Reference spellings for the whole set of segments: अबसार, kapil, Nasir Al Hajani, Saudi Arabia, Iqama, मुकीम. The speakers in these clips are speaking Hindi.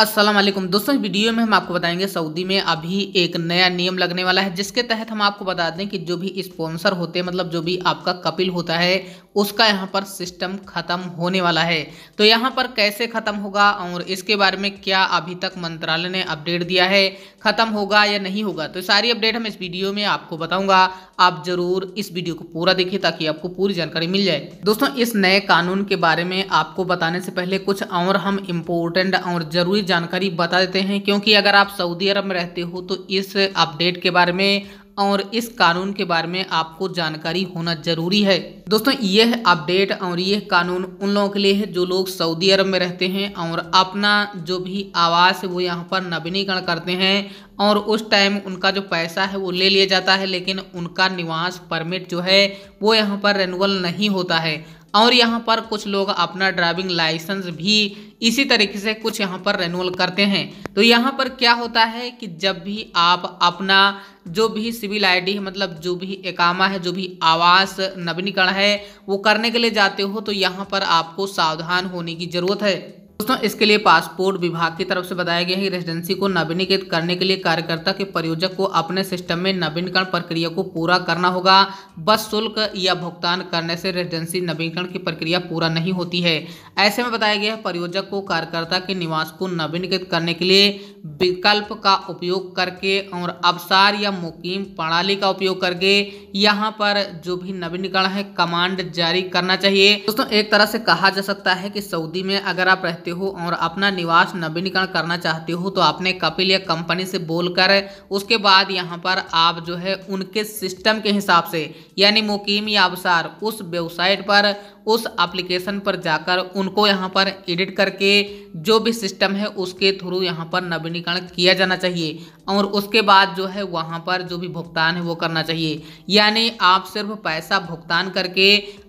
अस्सलाम वालेकुम दोस्तों, इस वीडियो में हम आपको बताएंगे सऊदी में अभी एक नया नियम लगने वाला है, जिसके तहत हम आपको बता दें कि जो भी स्पॉन्सर होते हैं, मतलब जो भी आपका कपिल होता है, उसका यहाँ पर सिस्टम ख़त्म होने वाला है। तो यहाँ पर कैसे ख़त्म होगा और इसके बारे में क्या अभी तक मंत्रालय ने अपडेट दिया है, ख़त्म होगा या नहीं होगा, तो सारी अपडेट हम इस वीडियो में आपको बताऊँगा। आप ज़रूर इस वीडियो को पूरा देखिए ताकि आपको पूरी जानकारी मिल जाए। दोस्तों, इस नए कानून के बारे में आपको बताने से पहले कुछ और हम इम्पोर्टेंट और ज़रूरी जानकारी बता देते हैं, क्योंकि अगर आप सऊदी अरब में रहते हो तो इस अपडेट के बारे में और इस कानून के बारे में आपको जानकारी होना ज़रूरी है। दोस्तों, यह अपडेट और यह कानून उन लोगों के लिए है जो लोग सऊदी अरब में रहते हैं और अपना जो भी आवास है वो यहाँ पर नवीनीकरण करते हैं और उस टाइम उनका जो पैसा है वो ले लिया जाता है, लेकिन उनका निवास परमिट जो है वो यहाँ पर रिन्यूअल नहीं होता है। और यहाँ पर कुछ लोग अपना ड्राइविंग लाइसेंस भी इसी तरीके से कुछ यहाँ पर रिन्यूअल करते हैं। तो यहाँ पर क्या होता है कि जब भी आप अपना जो भी सिविल आईडी है, मतलब जो भी इकामा है, जो भी आवास नवीनीकरण है, वो करने के लिए जाते हो तो यहाँ पर आपको सावधान होने की ज़रूरत है। दोस्तों, इसके लिए पासपोर्ट विभाग की तरफ से बताया गया है कि रेजिडेंसी को नवीनीकृत करने के लिए कार्यकर्ता के परियोजक को अपने सिस्टम में नवीनीकरण प्रक्रिया को पूरा करना होगा। बस शुल्क या भुगतान करने से रेजिडेंसी नवीनीकरण की प्रक्रिया पूरा नहीं होती है। ऐसे में बताया गया है परियोजक को कार्यकर्ता के निवास को नवीनीकृत करने के लिए विकल्प का उपयोग करके और अबसार या मुकीम प्रणाली का उपयोग करके यहाँ पर जो भी नवीनीकरण है कमांड जारी करना चाहिए। दोस्तों, एक तरह से कहा जा सकता है कि सऊदी में अगर आप रहते हो और अपना निवास नवीनीकरण करना चाहते हो तो आपने कपिल या कंपनी से बोलकर उसके बाद यहां पर आप जो है उनके सिस्टम के हिसाब से, यानी मुकीम या अबसार, उस वेबसाइट पर, उस एप्लीकेशन पर जाकर उनको यहाँ पर एडिट करके जो भी सिस्टम है उसके थ्रू यहाँ पर नवीनीकरण किया जाना चाहिए और उसके बाद जो है वहाँ पर जो भी भुगतान है वो करना चाहिए। यानी आप सिर्फ पैसा भुगतान करके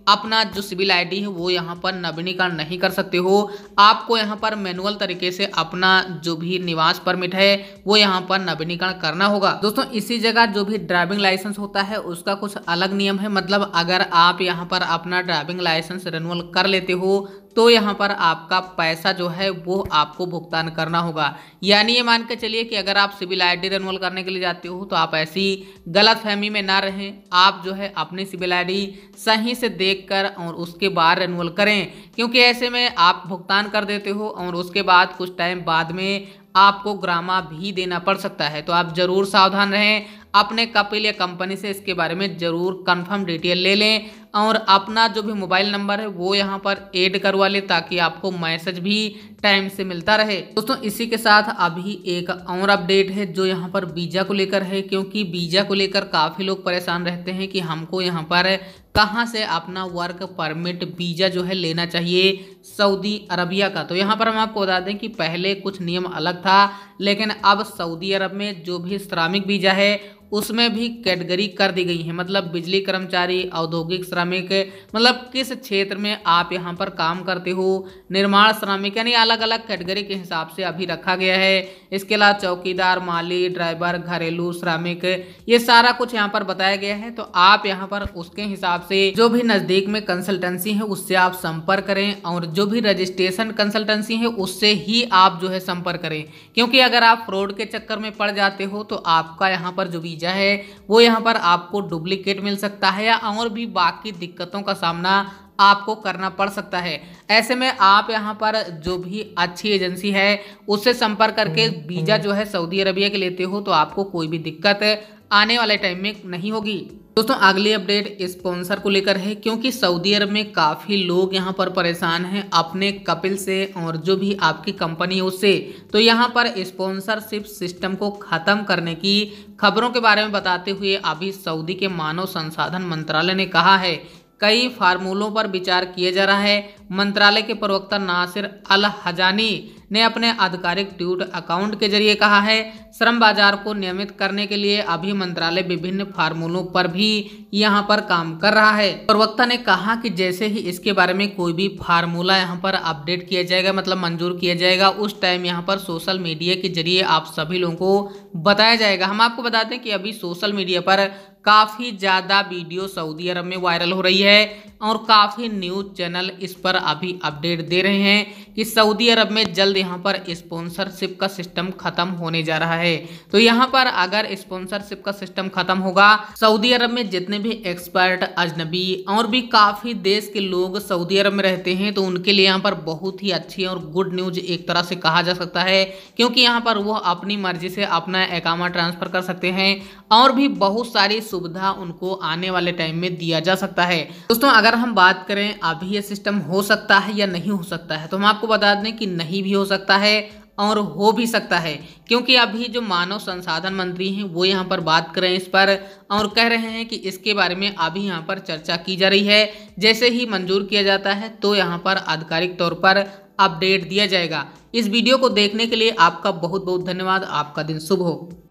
अपना जो सिविल आईडी है वो यहाँ पर नवीनीकरण नहीं कर सकते हो। आपको यहाँ पर मैनुअल तरीके से अपना जो भी निवास परमिट है वो यहाँ पर नवीनीकरण करना होगा। दोस्तों, इसी जगह जो भी ड्राइविंग लाइसेंस होता है उसका कुछ अलग नियम है, मतलब अगर आप यहाँ पर अपना ड्राइविंग लाइसेंस रिन्यूअल कर लेते हो तो यहाँ पर आपका पैसा जो है वो आपको भुगतान करना होगा। यानी ये मान के चलिए कि अगर आप सिविल आईडी रिन्यूअल करने के लिए जाते हो तो आप ऐसी गलतफहमी में ना रहें, आप जो है अपनी सिविल आईडी सही से देखकर और उसके बाद रिन्यूअल करें, क्योंकि ऐसे में आप भुगतान कर देते हो और उसके बाद कुछ टाइम बाद में आपको ग्रामा भी देना पड़ सकता है। तो आप ज़रूर सावधान रहें, अपने कपिल या कंपनी से इसके बारे में ज़रूर कंफर्म डिटेल ले लें और अपना जो भी मोबाइल नंबर है वो यहाँ पर ऐड करवा लें ताकि आपको मैसेज भी टाइम से मिलता रहे। दोस्तों, इसी के साथ अभी एक और अपडेट है जो यहाँ पर वीज़ा को लेकर है, क्योंकि वीज़ा को लेकर काफ़ी लोग परेशान रहते हैं कि हमको यहाँ पर कहाँ से अपना वर्क परमिट वीज़ा जो है लेना चाहिए सऊदी अरबिया का। तो यहाँ पर हम आपको बता दें कि पहले कुछ नियम अलग था, लेकिन अब सऊदी अरब में जो भी श्रमिक वीज़ा है उसमें भी कैटेगरी कर दी गई है, मतलब बिजली कर्मचारी, औद्योगिक श्रमिक, मतलब किस क्षेत्र में आप यहाँ पर काम करते हो, निर्माण श्रमिक, यानी अलग अलग कैटेगरी के हिसाब से अभी रखा गया है। इसके अलावा चौकीदार, माली, ड्राइवर, घरेलू श्रमिक, ये सारा कुछ यहाँ पर बताया गया है। तो आप यहाँ पर उसके हिसाब से जो भी नज़दीक में कंसल्टेंसी है उससे आप संपर्क करें और जो भी रजिस्ट्रेशन कंसल्टेंसी है उससे ही आप जो है संपर्क करें, क्योंकि अगर आप फ्रॉड के चक्कर में पड़ जाते हो तो आपका यहाँ पर जो है वो यहाँ पर आपको डुप्लीकेट मिल सकता है या और भी बाकी दिक्कतों का सामना आपको करना पड़ सकता है। ऐसे में आप यहाँ पर जो भी अच्छी एजेंसी है उससे संपर्क करके वीज़ा जो है सऊदी अरबिया के लेते हो तो आपको कोई भी दिक्कत आने वाले टाइम में नहीं होगी। दोस्तों, अगली अपडेट स्पॉन्सर को लेकर है, क्योंकि सऊदी अरब में काफ़ी लोग यहाँ पर परेशान हैं अपने कपिल से और जो भी आपकी कंपनी है उससे। तो यहाँ पर स्पॉन्सरशिप सिस्टम को ख़त्म करने की खबरों के बारे में बताते हुए अभी सऊदी के मानव संसाधन मंत्रालय ने कहा है कई फार्मूलों पर विचार किया जा रहा है। मंत्रालय के प्रवक्ता नासिर अल हजानी ने अपने आधिकारिक ट्वीट अकाउंट के जरिए कहा है श्रम बाजार को नियमित करने के लिए अभी मंत्रालय विभिन्न फार्मूलों पर भी यहां पर काम कर रहा है। प्रवक्ता ने कहा कि जैसे ही इसके बारे में कोई भी फार्मूला यहां पर अपडेट किया जाएगा, मतलब मंजूर किया जाएगा, उस टाइम यहां पर सोशल मीडिया के जरिए आप सभी लोगों को बताया जाएगा। हम आपको बताते हैं कि अभी सोशल मीडिया पर काफ़ी ज़्यादा वीडियो सऊदी अरब में वायरल हो रही है और काफ़ी न्यूज़ चैनल इस पर अभी अपडेट दे रहे हैं कि सऊदी अरब में जल्द यहाँ पर स्पॉन्सरशिप का सिस्टम खत्म होने जा रहा है। तो यहाँ पर अगर स्पॉन्सरशिप का सिस्टम खत्म होगा, सऊदी अरब में जितने भी एक्सपर्ट, अजनबी और भी काफी देश के लोग सऊदी अरब में रहते हैं तो उनके लिए यहाँ पर बहुत ही अच्छी और गुड न्यूज एक तरह से कहा जा सकता है, क्योंकि यहाँ पर वो अपनी मर्जी से अपना इकामा ट्रांसफर कर सकते हैं और भी बहुत सारी सुविधा उनको आने वाले टाइम में दिया जा सकता है। दोस्तों, अगर हम बात करें अभी ये सिस्टम हो सकता है या नहीं हो सकता है, तो हम आपको बता दें कि नहीं भी हो सकता है और हो भी सकता है, क्योंकि अभी जो मानव संसाधन मंत्री हैं वो यहाँ पर बात कर रहे हैं इस पर और कह रहे हैं कि इसके बारे में अभी यहाँ पर चर्चा की जा रही है। जैसे ही मंजूर किया जाता है तो यहाँ पर आधिकारिक तौर पर अपडेट दिया जाएगा। इस वीडियो को देखने के लिए आपका बहुत बहुत धन्यवाद। आपका दिन शुभ हो।